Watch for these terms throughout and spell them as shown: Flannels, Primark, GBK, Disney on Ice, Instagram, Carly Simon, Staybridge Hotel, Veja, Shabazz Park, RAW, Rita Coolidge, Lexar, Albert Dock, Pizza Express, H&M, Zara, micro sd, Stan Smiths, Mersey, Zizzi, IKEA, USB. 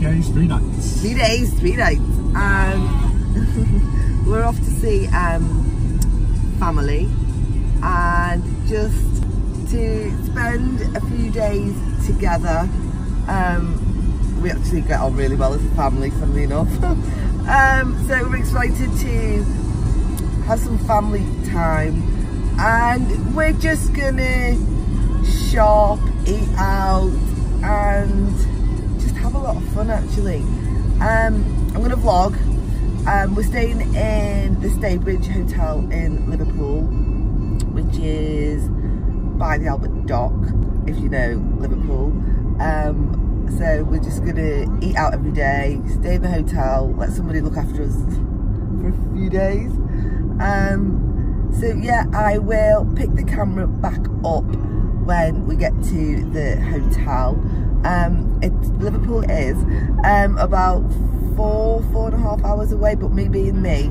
3 days, 3 nights. 3 days, 3 nights. And we're off to see family and just to spend a few days together. We actually get on really well as a family, funnily enough. So we're excited to have some family time, and we're just gonna shop, eat out, and just have a lot of fun actually. I'm gonna vlog. We're staying in the Staybridge Hotel in Liverpool, which is by the Albert Dock, if you know Liverpool. So we're just gonna eat out every day, stay in the hotel, let somebody look after us for a few days. So yeah, I will pick the camera back up when we get to the hotel. Liverpool is about four and a half hours away, but me being me,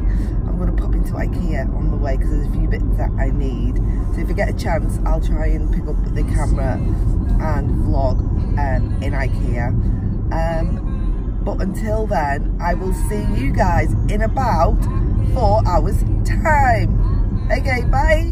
I'm gonna pop into IKEA on the way because there's a few bits that I need. So if I get a chance, I'll try and pick up the camera and vlog in IKEA. But until then, I will see you guys in about 4 hours time. Okay, bye.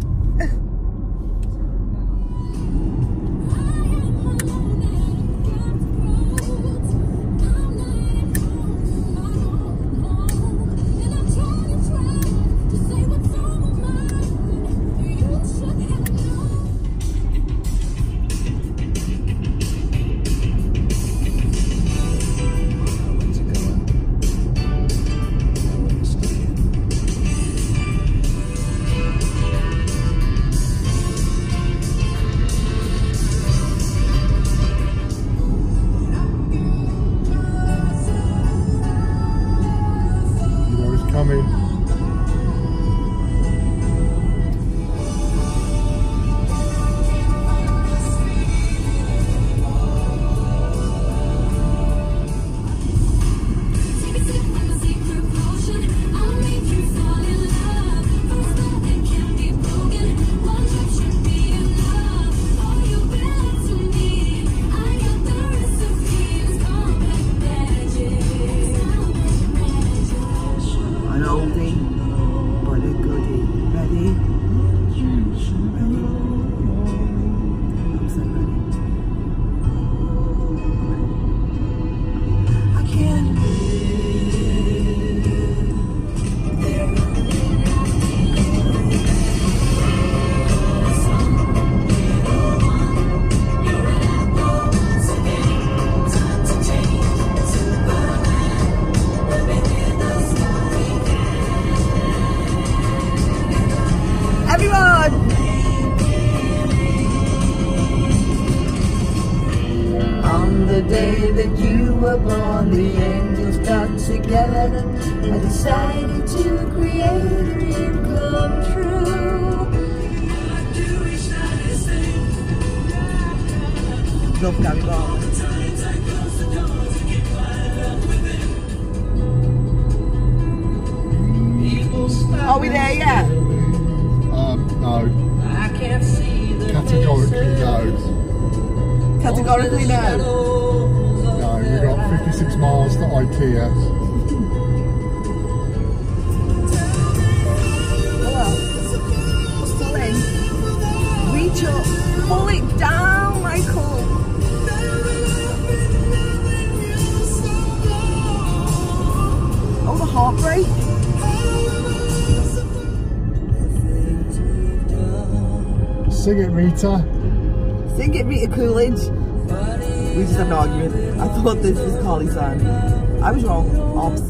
Are we there yet? No. I can't see the categorically no. Categorically no? No, we've got 56 miles to IKEA. Pull it down, Michael. Oh, the heartbreak. Sing it, Rita. Sing it, Rita Coolidge. We just had an argument. I thought this was Carly Simon. I was wrong. Ops.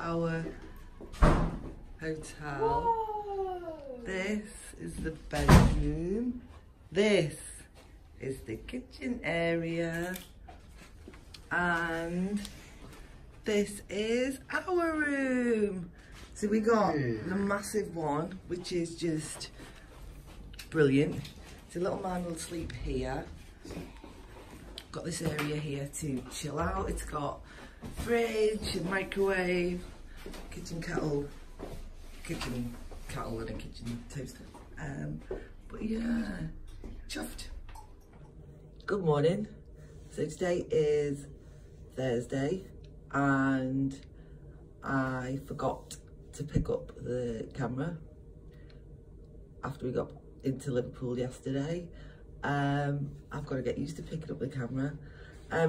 Our hotel. Whoa. This is the bedroom. This is the kitchen area, and this is our room. So we got the massive one, which is just brilliant. So The little man will sleep here. Got this area here to chill out. It's got fridge, a microwave, kitchen kettle and a kitchen toaster. But yeah, chuffed. Good morning. So today is Thursday and I forgot to pick up the camera after we got into Liverpool yesterday. I've got to get used to picking up the camera.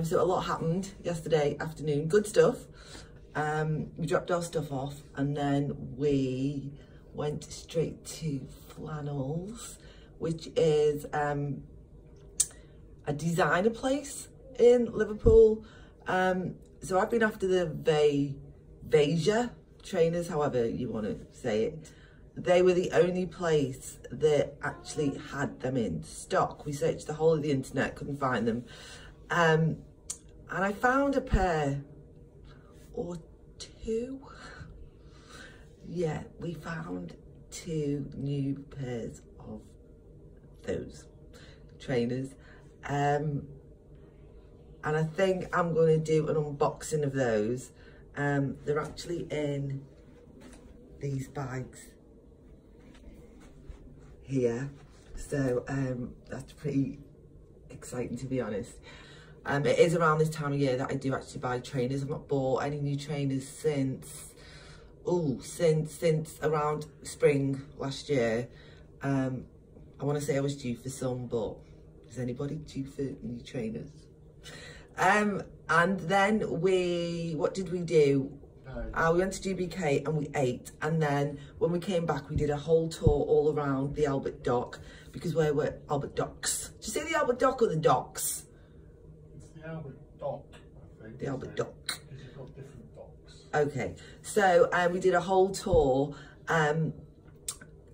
So a lot happened yesterday afternoon, good stuff. We dropped our stuff off and then we went straight to Flannels, which is a designer place in Liverpool. So I've been after the Veja trainers, however you want to say it. They were the only place that actually had them in stock. We searched the whole of the internet, couldn't find them. And I found a pair or two. Yeah, we found two new pairs of those trainers. And I think I'm going to do an unboxing of those. They're actually in these bags here. So that's pretty exciting, to be honest. It is around this time of year that I do actually buy trainers. I've not bought any new trainers since around spring last year. I want to say I was due for some, but is anybody due for new trainers? And then what did we do? We went to GBK and we ate, and then when we came back we did a whole tour all around the Albert Dock, because we were Albert Docks. Did you say the Albert Dock or the Docks? It's the Albert Dock, I think. The Albert Dock. Because you've got different docks. Okay, so we did a whole tour.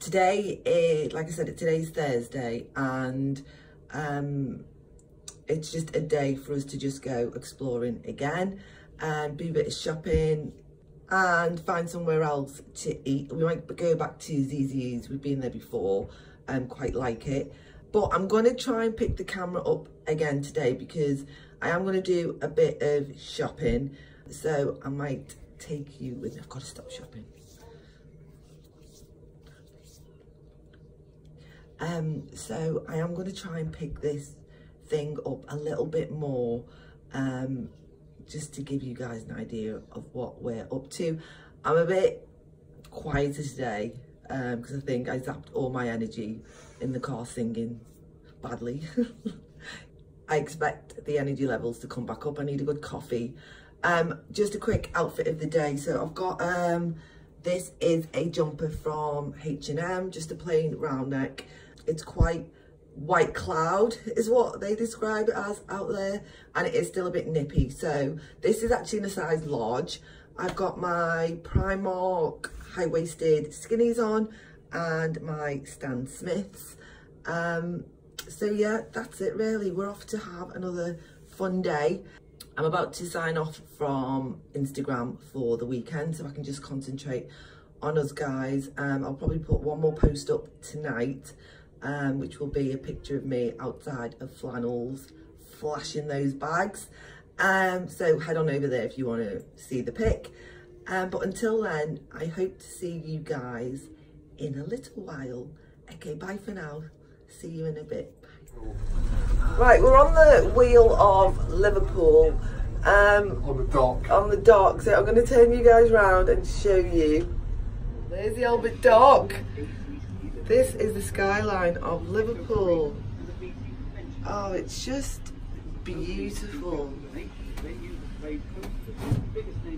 Today, like I said, today's Thursday, and it's just a day for us to just go exploring again and do a bit of shopping and find somewhere else to eat. We might go back to Zizzi's. We've been there before and quite like it, but I'm going to try and pick the camera up again today because I am going to do a bit of shopping, so I might take you with me. I've got to stop shopping. So I am going to try and pick this thing up a little bit more, just to give you guys an idea of what we're up to. I'm a bit quieter today because I think I zapped all my energy in the car singing badly. I expect the energy levels to come back up. I need a good coffee. Just a quick outfit of the day. So I've got this is a jumper from H&M, just a plain round neck. It's quite white cloud is what they describe it as out there, and it is still a bit nippy. So this is actually in a size large. I've got my Primark high-waisted skinnies on and my Stan Smiths. So yeah, that's it really. We're off to have another fun day. I'm about to sign off from Instagram for the weekend so I can just concentrate on us guys. I'll probably put one more post up tonight, which will be a picture of me outside of Flannels flashing those bags. So head on over there if you want to see the pic. But until then, I hope to see you guys in a little while. Okay, bye for now. See you in a bit. Bye. Right, we're on the wheel of Liverpool. On the dock. On the dock. So I'm going to turn you guys round and show you. There's the Albert Dock. This is the skyline of Liverpool. Oh, it's just beautiful. There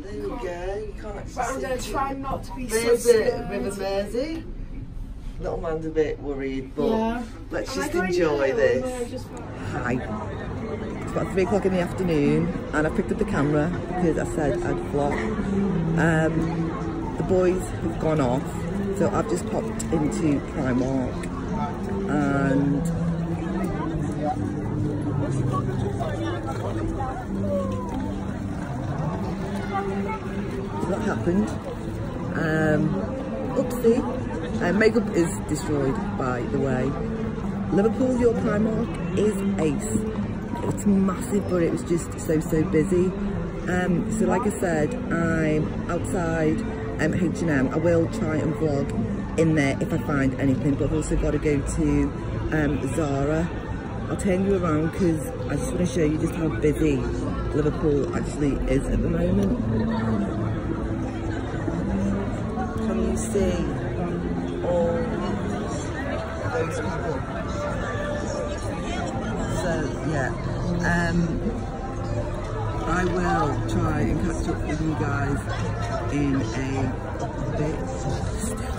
we go. You can't actually see. But I'm going to try not to be so scared. River Mersey. Little man's a bit worried, but yeah. Let's just enjoy this. Hi. It's about 3 o'clock in the afternoon, and I picked up the camera because I said I'd vlog. The boys have gone off. So I've just popped into Primark and that happened. Oopsie. Makeup is destroyed, by the way. Liverpool, your Primark is ace. It's massive, but it was just so busy. So like I said, I'm outside H&M. I will try and vlog in there if I find anything, but I've also got to go to Zara. I'll turn you around because I just want to show you just how busy Liverpool actually is at the moment. Can you see all those people? So yeah, I will try and catch up with you guys in a bit. Still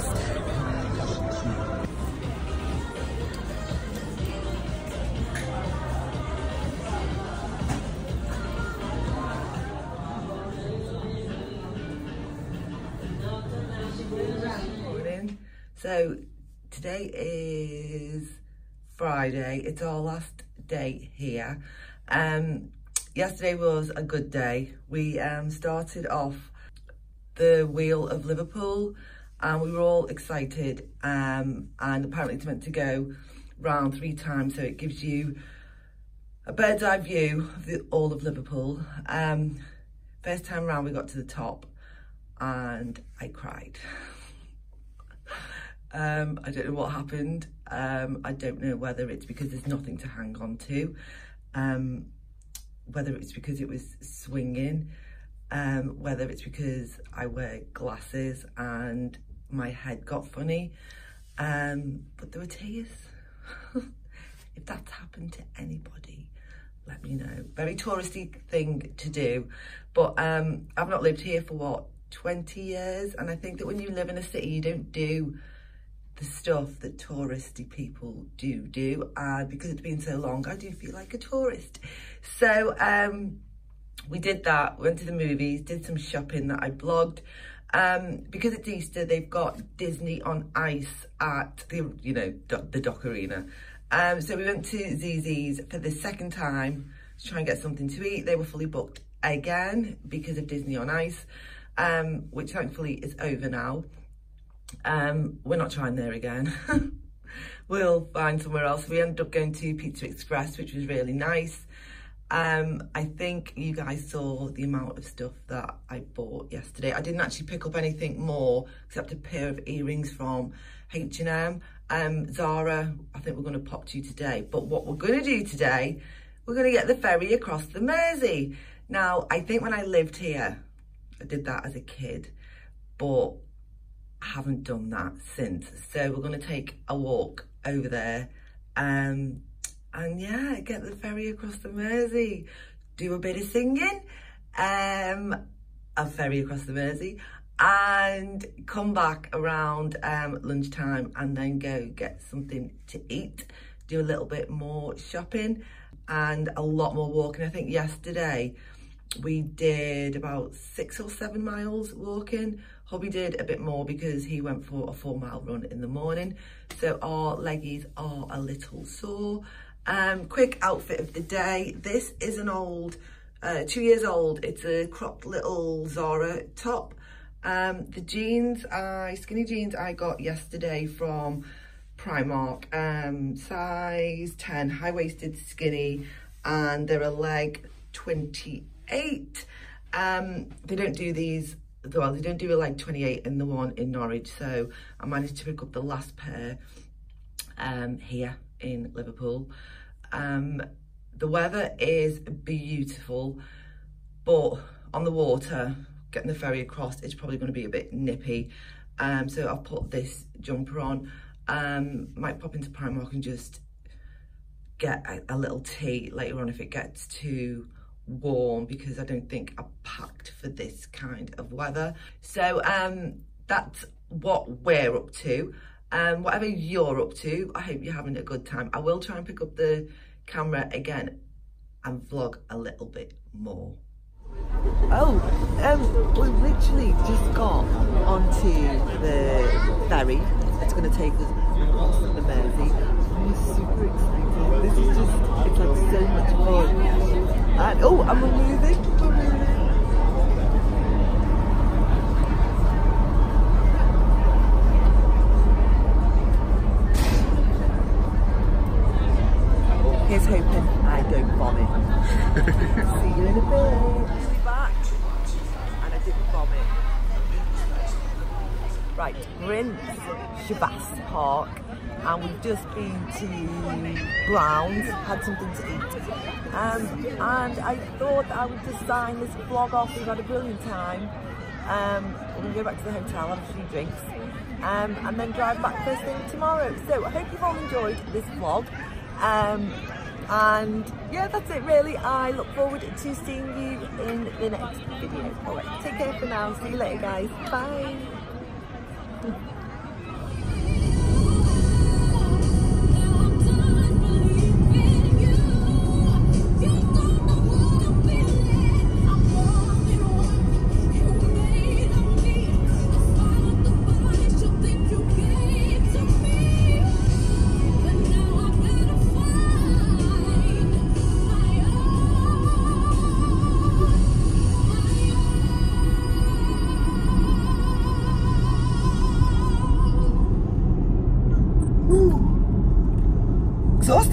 staring. So today is Friday, it's our last day here. Yesterday was a good day. We started off the Wheel of Liverpool and we were all excited, and apparently it's meant to go round 3 times, so it gives you a bird's eye view of all of Liverpool. First time round we got to the top and I cried. I don't know what happened. I don't know whether it's because there's nothing to hang on to, whether it's because it was swinging, whether it's because I wear glasses and my head got funny, but there were tears. If that's happened to anybody, let me know. Very touristy thing to do, but I've not lived here for what, 20 years, and I think that when you live in a city you don't do the stuff that touristy people do, and because it's been so long I do feel like a tourist. So we did that, went to the movies, did some shopping that I vlogged. Because it's Easter, they've got Disney on Ice at the, you know, the Dock Arena. So we went to Zizzi's for the 2nd time to try and get something to eat. They were fully booked again because of Disney on Ice, which thankfully is over now. We're not trying there again. We'll find somewhere else. We ended up going to Pizza Express, which was really nice. I think you guys saw the amount of stuff that I bought yesterday. I didn't actually pick up anything more except a pair of earrings from H&M. Zara, I think we're going to pop to today. But what we're going to do today, we're going to get the ferry across the Mersey. Now, I think when I lived here, I did that as a kid, but I haven't done that since. So we're going to take a walk over there, and yeah, get the ferry across the Mersey, do a bit of singing, a ferry across the Mersey, and come back around lunchtime and then go get something to eat, do a little bit more shopping and a lot more walking. I think yesterday we did about 6 or 7 miles walking. Hubby did a bit more because he went for a 4-mile run in the morning. So our leggies are a little sore. Quick outfit of the day. This is an old, 2 years old. It's a cropped little Zara top. The jeans, skinny jeans I got yesterday from Primark. Size 10, high-waisted skinny, and they're a leg 28. They don't do these, well, they don't do a leg 28 in the one in Norwich, so I managed to pick up the last pair here in Liverpool. The weather is beautiful, but on the water, getting the ferry across, it's probably going to be a bit nippy. So I've put this jumper on. Might pop into Primark and just get a little tea later on if it gets too warm, because I don't think I packed for this kind of weather. So that's what we're up to. Whatever you're up to, I hope you're having a good time. I will try and pick up the camera again and vlog a little bit more. We literally just got onto the ferry. It's going to take us across the Mersey. I'm super excited. This is just, it's like so much fun. And, oh, and we're moving. Here's hoping I don't vomit. See you in a bit. We'll be back. And I didn't vomit. Right, we're in Shabazz Park and we've just been to Brown's, had something to eat. And I thought I would just sign this vlog off. We've had a brilliant time. We're going to go back to the hotel, have a few drinks, and then drive back first thing tomorrow. So I hope you've all enjoyed this vlog. And yeah, that's it really. I look forward to seeing you in the next video. Alright, take care for now. See you later guys. Bye.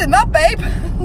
That, babe.